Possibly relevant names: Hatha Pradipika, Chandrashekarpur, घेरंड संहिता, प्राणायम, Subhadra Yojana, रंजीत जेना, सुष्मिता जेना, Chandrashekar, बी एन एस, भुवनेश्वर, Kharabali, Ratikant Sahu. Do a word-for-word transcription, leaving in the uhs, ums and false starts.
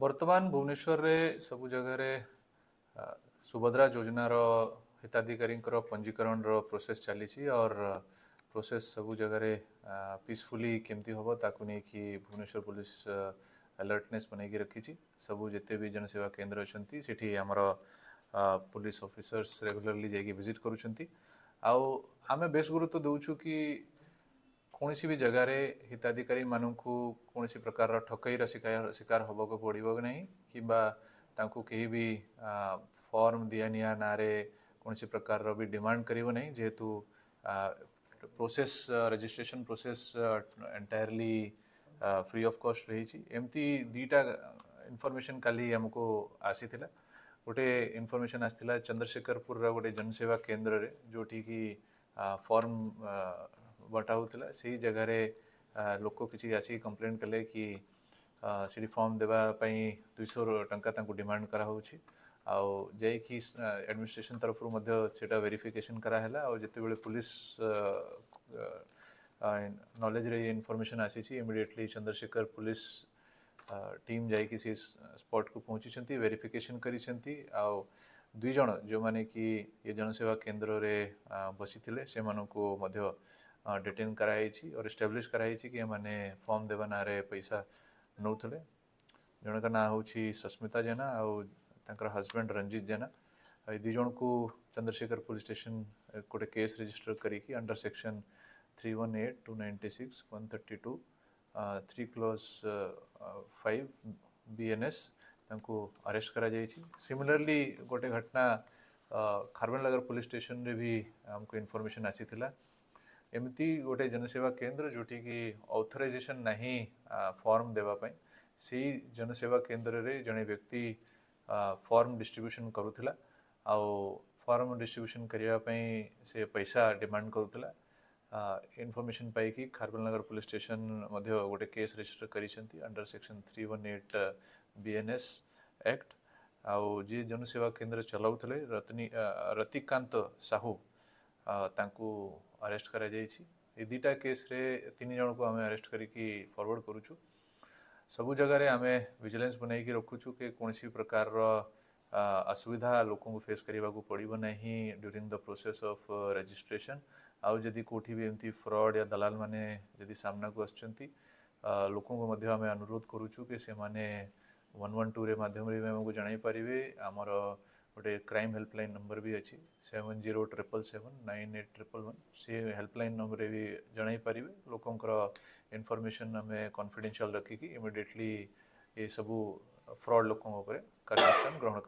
बर्तमान भुवनेश्वर रे सबु जगह रे सुभद्रा योजना रो हिताधिकारी पंजीकरण रो प्रोसेस चली और प्रोसेस सबु जगह रे पीसफुली केमती होबो ताकू नै कि भुवनेश्वर पुलिस अलर्टनेस बनैक रखी सबू जिते भी जनसेवा केन्द्र अच्छे से आमर पुलिस ऑफिसर्स रेगुलरली जाकि विजिट करुँच आम बेस गुरुत्व देचु कि कौन सी भी जगार हिताधिकारी मानू कौन प्रकार ठकईर शिकार शिकार होगा पड़ो ना कि भी फॉर्म दिया ना कौन प्रकार भी डिमांड करना जेहेतु process registration process entirely free of cost रही एमती दीटा इनफॉरमेशन काली हमको आसी थिला गोटे इनफॉरमेशन आसला चंद्रशेखरपुर गोटे जनसेवा केन्द्र रे जोठी की फॉर्म बटाऊला से जगार लोक किसी आसिक कंप्लेन कले कि सीढ़ी फॉर्म देवाई दुई सौ टाँग डिमांड कराऊ कि एडमिनिस्ट्रेशन तरफ वेरिफिकेशन कराला आ जिते पुलिस नॉलेज रे इनफॉरमेशन आसी इमिडिएटली चंद्रशेखर पुलिस टीम जाइकी से स्पॉट को पहुँची वेरिफिकेशन करी आउ दुई जण जो माने कि ये जनसेवा केन्द्र रे बसी थिले से मानको मध्य डिटेन कराई और एस्टाब्लिश कराई कि ये माने फॉर्म देवा ना रे पैसा नौले जनक ना हूँ सुष्मिता जेना और तांकर हस्बैंड रंजीत जेना ये दुई जण को चंद्रशेखर पुलिस स्टेशन गोटे केस रजिस्टर करी under section three one eight two ninety six one thirty two three clause five बी एन एस तांको अरेस्ट करा जाई छी। सिमिलरली गोटे घटना खारबल नगर पुलिस स्टेशन रे भी हमको इनफॉरमेशन आसी थिला एमती गोटे जनसेवा केन्द्र जोटी की ऑथराइजेशन नहीं फॉर्म देवा पई से जनसेवा केन्द्र रे जने व्यक्ति फॉर्म डिस्ट्रीब्यूशन करूथिला आ फॉर्म डिस्ट्रीब्यूशन करिया पई से पैसा डिमांड करूथिला इनफॉरमेशन पाई कि खारबल नगर पुलिस स्टेशन गोटे केस रजिस्टर करिसेंती under section three one eight बी एन एस act आउ जी जनसेवा केन्द्र चलाउथले रत्नी रतिकांत साहू तांकू अरेस्ट करा जाई छी। ए दीटा केस रे तीन जन को आमे अरेस्ट करिकी फॉरवर्ड करूछु सबु जगह रे आमे विजिलेंस बनाई रखुछु के कोनसी प्रकार रो असुविधा लोकों को फेस करने को पड़ो ना during the process of registration आउ जदि कोठी भी एमती फ्रॉड या दलाल माने जदि सामना को आसुचंती लोकों को मध्य आमे अनुरोध करूछु के से माने वन वन टू रे माध्यम रे हमको जणाई पारिबे आमर गोटे क्राइम हेल्पलाइन नंबर भी अच्छी seven zero triple seven nine eight triple one से हेल्पलाइन नंबर रे भी जणाई पारिबे लोकोंकर इनफॉरमेशन आमे कॉन्फिडेंशियल रखिकी इमिडिएटली ये सबू फ्रॉड लोकों पर कार्यक्षम ग्रहण